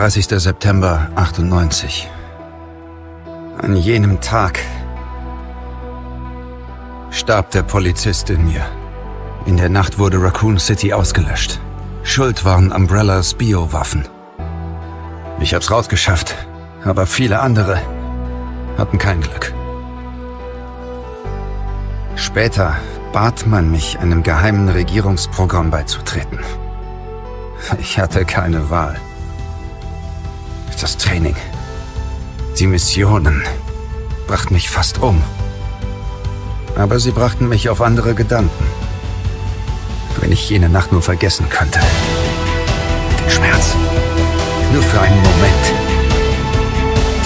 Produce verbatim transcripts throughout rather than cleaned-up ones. dreißigster September achtundneunzig. An jenem Tag starb der Polizist in mir. In der Nacht wurde Raccoon City ausgelöscht. Schuld waren Umbrellas Biowaffen. Ich hab's rausgeschafft, aber viele andere hatten kein Glück. Später bat man mich, einem geheimen Regierungsprogramm beizutreten. Ich hatte keine Wahl. Das Training, die Missionen, brachten mich fast um. Aber sie brachten mich auf andere Gedanken. Wenn ich jene Nacht nur vergessen könnte. Den Schmerz. Nur für einen Moment.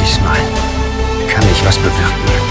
Diesmal kann ich was bewirken.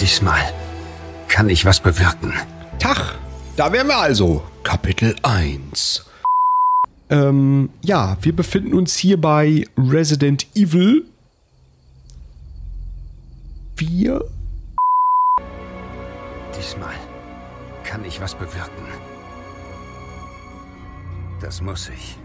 Diesmal kann ich was bewirken. Tach, da wären wir also. Kapitel eins. Ähm, ja, wir befinden uns hier bei Resident Evil vier. Diesmal kann ich was bewirken. Das muss ich.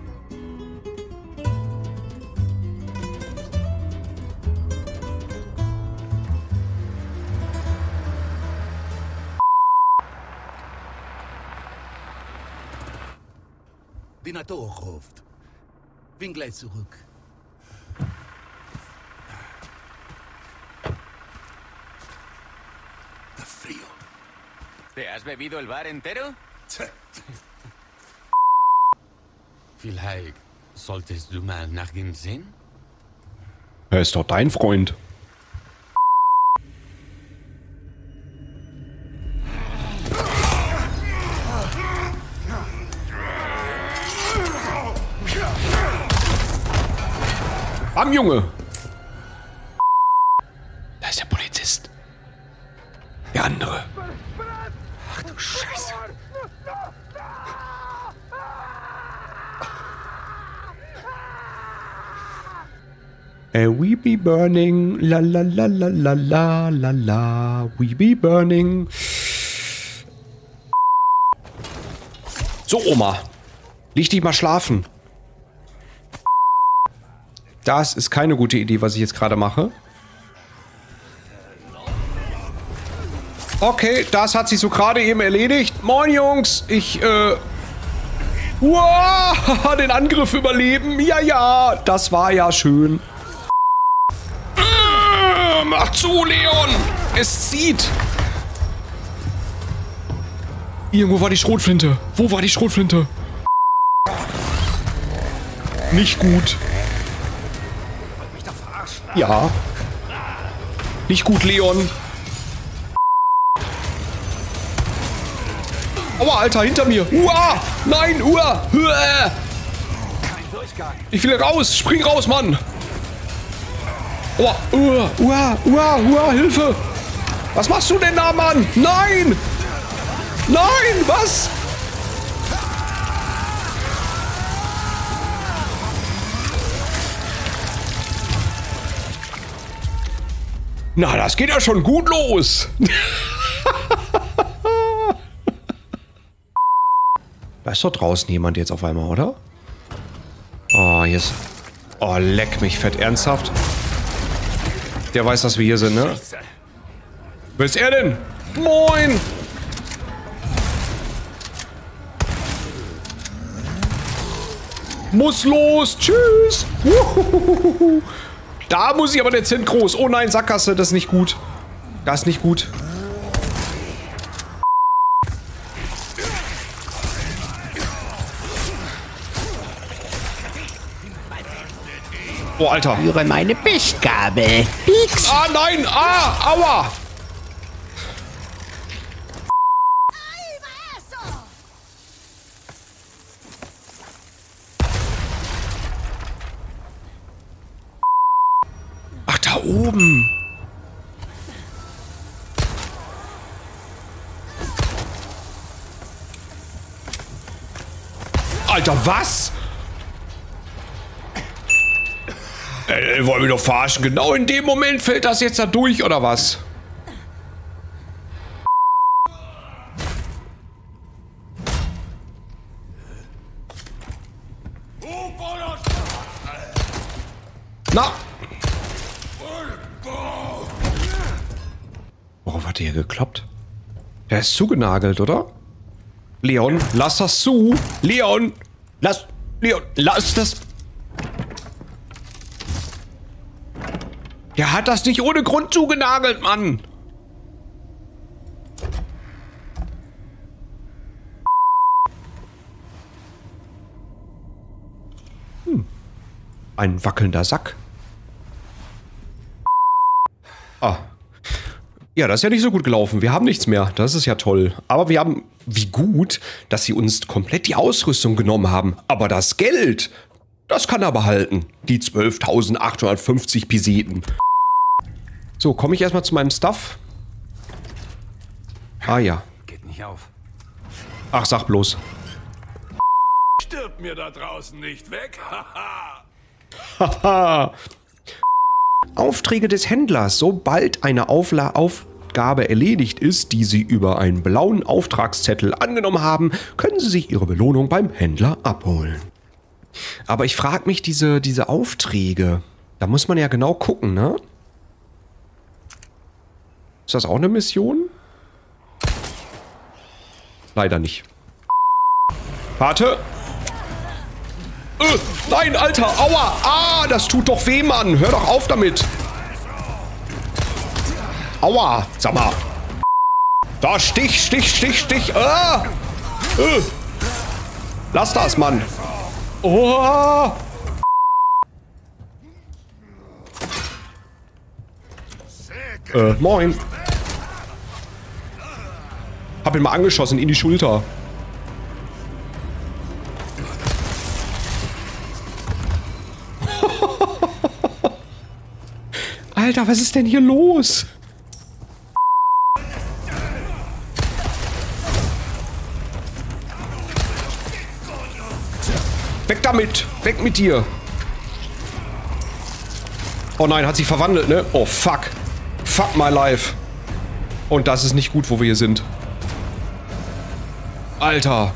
Die Natur ruft. Bin gleich zurück. Da frío. ¿Te has bebido el bar entero? Vielleicht solltest du mal nach ihm sehen? Er ist doch dein Freund. Am Junge! Da ist der Polizist. Der andere. Ach du Scheiße. Hey, we be burning. La la la la la la la la. We be burning. So, Oma. Leg dich mal schlafen. Das ist keine gute Idee, was ich jetzt gerade mache. Okay, das hat sich so gerade eben erledigt. Moin, Jungs. Ich, äh... Wow, den Angriff überleben. Ja, ja, das war ja schön. Äh, mach zu, Leon. Es zieht. Irgendwo war die Schrotflinte. Wo war die Schrotflinte? Nicht gut. Ja. Nicht gut, Leon. Aua, Alter, hinter mir. Uah! Nein, uah! Ich will raus. Spring raus, Mann. Aua, uah, uah, uah, uah, Hilfe. Was machst du denn da, Mann? Nein! Nein, was? Na, das geht ja schon gut los. Da ist doch draußen jemand jetzt auf einmal, oder? Oh, hier ist... Oh, leck mich fett. Ernsthaft? Der weiß, dass wir hier sind, ne? Wer ist er denn? Moin! Muss los! Tschüss! Uhuhuhuhu. Da muss ich aber dezent groß. Oh nein, Sackgasse, das ist nicht gut. Das ist nicht gut. Oh, Alter. Führe meine Pechgabel. Pieks. Ah, nein. Ah, aua. Ach, da oben. Alter, was? Ey, wollen wir doch verarschen. Genau in dem Moment fällt das jetzt da durch, oder was? Na! Worauf hat der hier gekloppt? Der ist zugenagelt, oder? Leon, lass das zu! Leon! Lass... Leon, lass das... Der hat das nicht ohne Grund zugenagelt, Mann! Hm. Ein wackelnder Sack. Ah. Ja, das ist ja nicht so gut gelaufen. Wir haben nichts mehr. Das ist ja toll. Aber wir haben... Wie gut, dass sie uns komplett die Ausrüstung genommen haben. Aber das Geld, das kann er behalten. Die zwölftausendachthundertfünfzig Peseten. So, komme ich erstmal zu meinem Stuff. Ah ja. Geht nicht auf. Ach, sag bloß. Stirbt mir da draußen nicht weg. Haha. Aufträge des Händlers. Sobald eine Aufla auf... erledigt ist, die Sie über einen blauen Auftragszettel angenommen haben, können Sie sich Ihre Belohnung beim Händler abholen. Aber ich frage mich, diese, diese Aufträge, da muss man ja genau gucken, ne? Ist das auch eine Mission? Leider nicht. Warte! Äh, nein, Alter! Aua! Ah, das tut doch weh, Mann! Hör doch auf damit! Aua, sag mal. Da, Stich, Stich, Stich, Stich. Ah! Äh. Lass das, Mann. Oh. Äh, moin. Hab ihn mal angeschossen in die Schulter. Alter, was ist denn hier los? Weg damit! Weg mit dir! Oh nein, hat sich verwandelt, ne? Oh, fuck. Fuck my life. Und das ist nicht gut, wo wir hier sind. Alter.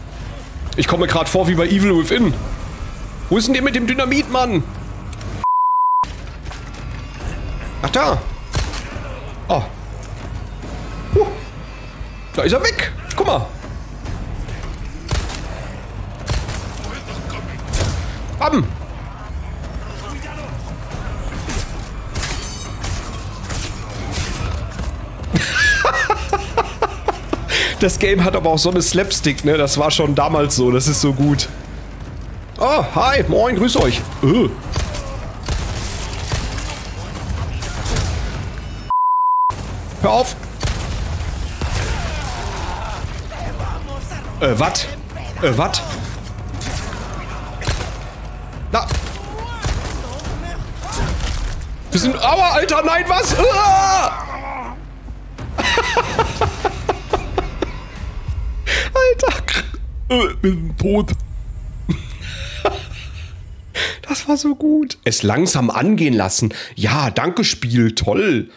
Ich komme mir gerade vor wie bei Evil Within. Wo ist denn der mit dem Dynamit, Mann? Ach, da. Oh. Huh. Da ist er weg. Guck mal. Bam! Das Game hat aber auch so eine Slapstick, ne? Das war schon damals so. Das ist so gut. Oh, hi. Moin, grüß euch. Öh. Hör auf. Äh, wat? Äh, wat? Na. Wir sind... Aua, Alter, nein, was? Uah! Alter. Wir sind tot. Das war so gut. Es langsam angehen lassen. Ja, danke, Spiel. Toll.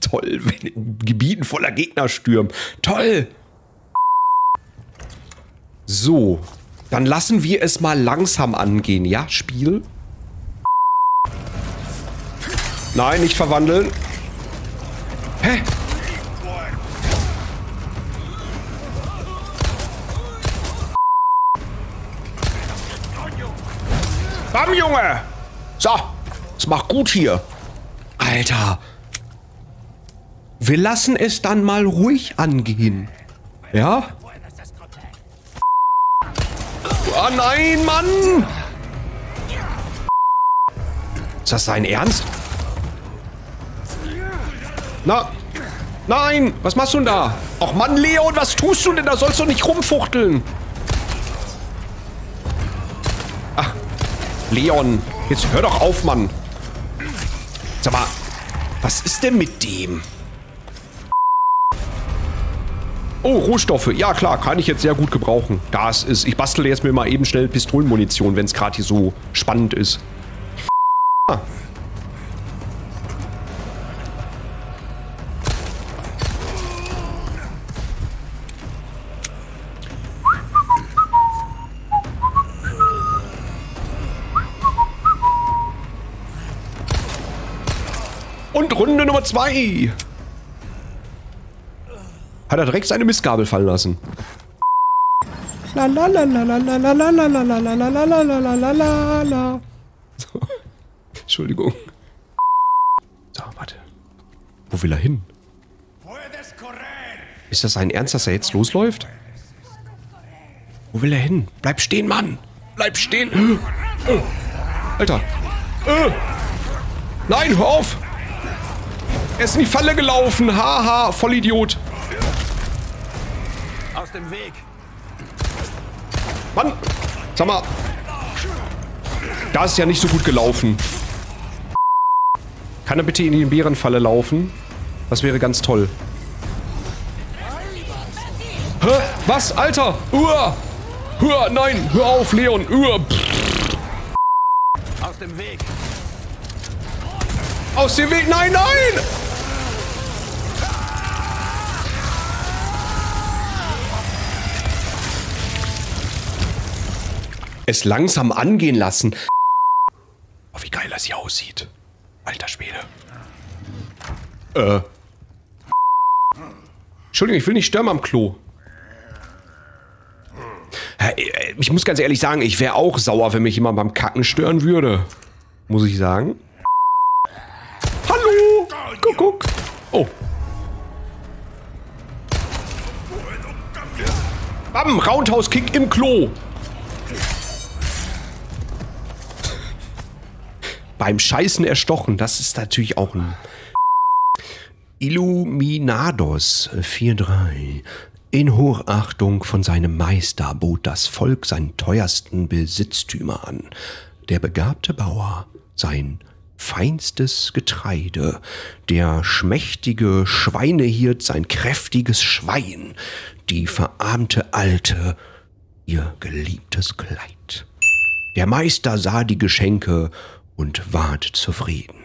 Toll, wenn in Gebieten voller Gegner stürmen. Toll. So. Dann lassen wir es mal langsam angehen, ja, Spiel? Nein, nicht verwandeln. Hä? Bam, Junge! So, es macht gut hier. Alter. Wir lassen es dann mal ruhig angehen. Ja? Ah, nein, Mann! Ist das sein Ernst? Na, nein, was machst du denn da? Och Mann, Leon, was tust du denn? Da sollst du nicht rumfuchteln. Ach, Leon, jetzt hör doch auf, Mann. Sag mal, was ist denn mit dem? Oh, Rohstoffe. Ja, klar, kann ich jetzt sehr gut gebrauchen. Das ist... Ich bastle jetzt mir mal eben schnell Pistolenmunition, wenn es gerade hier so spannend ist. Ah. Runde Nummer zwei. Hat er direkt seine Mistgabel fallen lassen. So. Entschuldigung. So, warte. Wo will er hin? Ist das sein Ernst, dass er jetzt losläuft? Wo will er hin? Bleib stehen, Mann! Bleib stehen! Oh. Alter! Oh. Nein, hör auf! Er ist in die Falle gelaufen. Haha, Vollidiot. Aus dem Weg. Mann, sag mal. Da ist ja nicht so gut gelaufen. Kann er bitte in die Bärenfalle laufen? Das wäre ganz toll. Hä? Was, Alter? Uah. Uah, nein, hör auf, Leon. Uah. Aus dem Weg. Aus dem Weg. Nein, nein! Es langsam angehen lassen. Oh, wie geil das hier aussieht. Alter Schwede. Äh. Entschuldigung, ich will nicht stürmen am Klo. Ich muss ganz ehrlich sagen, ich wäre auch sauer, wenn mich jemand beim Kacken stören würde. Muss ich sagen. Hallo! Guck, guck. Oh. Bam! Roundhouse-Kick im Klo. Beim Scheißen erstochen, das ist natürlich auch ein... Illuminados vier drei. In Hochachtung von seinem Meister bot das Volk seinen teuersten Besitztümer an. Der begabte Bauer, sein feinstes Getreide, der schmächtige Schweinehirt sein kräftiges Schwein, die verarmte Alte ihr geliebtes Kleid. Der Meister sah die Geschenke und ward zufrieden.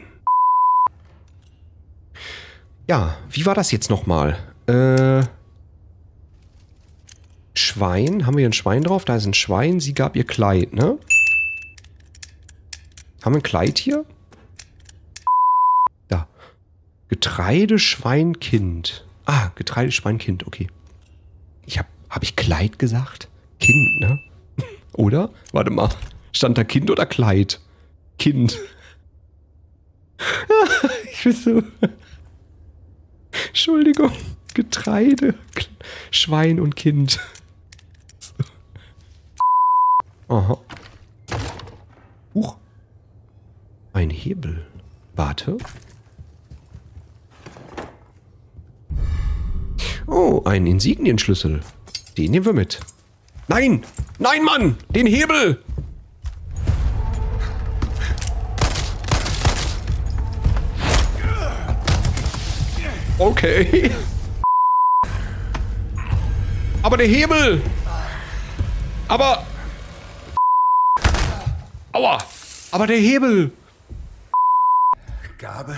Ja, wie war das jetzt nochmal? Äh... Schwein? Haben wir hier ein Schwein drauf? Da ist ein Schwein. Sie gab ihr Kleid, ne? Haben wir ein Kleid hier? Da. Getreide, Schwein, Kind. Ah, Getreide, Schwein, Kind. Okay. Ich hab... Hab ich Kleid gesagt? Kind, ne? Oder? Warte mal. Stand da Kind oder Kleid? Kind. Ich bin so... Entschuldigung. Getreide, Schwein und Kind. So. Aha. Huch. Ein Hebel. Warte. Oh, ein Insignienschlüssel. Den nehmen wir mit. Nein! Nein, Mann! Den Hebel! Okay. Aber der Hebel. Aber. Aua. Aber der Hebel. Gabe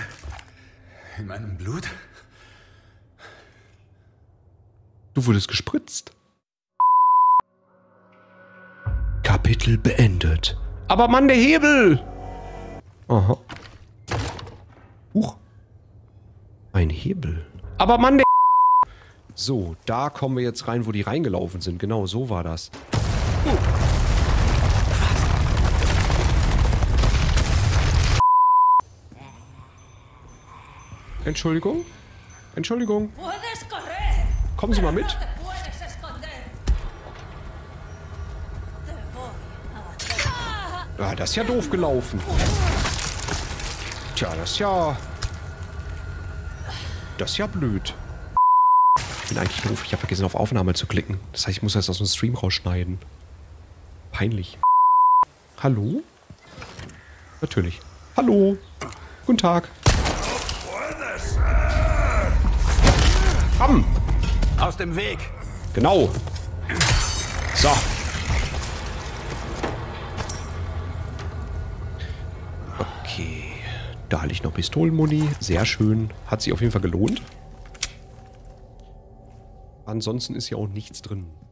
in meinem Blut. Du wurdest gespritzt. Kapitel beendet. Aber Mann, der Hebel. Aha. Huch. Ein Hebel. Aber Mann, der... So, da kommen wir jetzt rein, wo die reingelaufen sind. Genau, so war das. Uh. Entschuldigung? Entschuldigung? Kommen Sie mal mit. Ah, das ist ja doof gelaufen. Tja, das ist ja... Das ist ja blöd. Ich bin eigentlich doof. Ich habe vergessen, auf Aufnahme zu klicken. Das heißt, ich muss jetzt aus dem Stream rausschneiden. Peinlich. Hallo? Natürlich. Hallo. Guten Tag. Komm! Aus dem Weg. Genau. So. Okay. Da hatte ich noch Pistolenmuni. Sehr schön. Hat sich auf jeden Fall gelohnt. Ansonsten ist ja auch nichts drin.